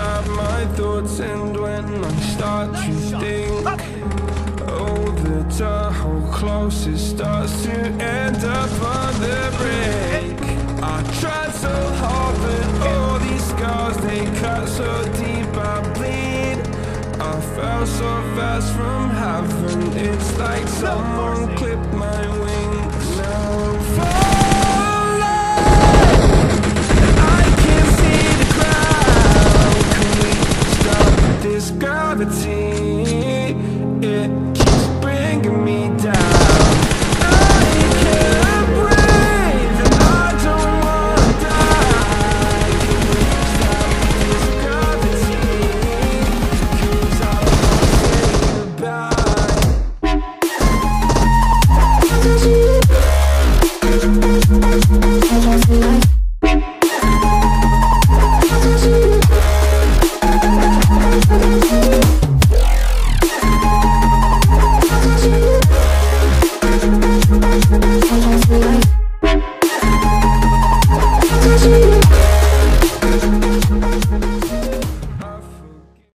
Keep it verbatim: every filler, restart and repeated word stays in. inside my thoughts, and when I start to think over time, how close it starts to end up on the brink. I tried so hard, but all these scars, they cut so deep I bleed. I fell so fast from heaven, it's like someone clipped my wings. Now I'm falling. This gravity, it keeps bringing me down.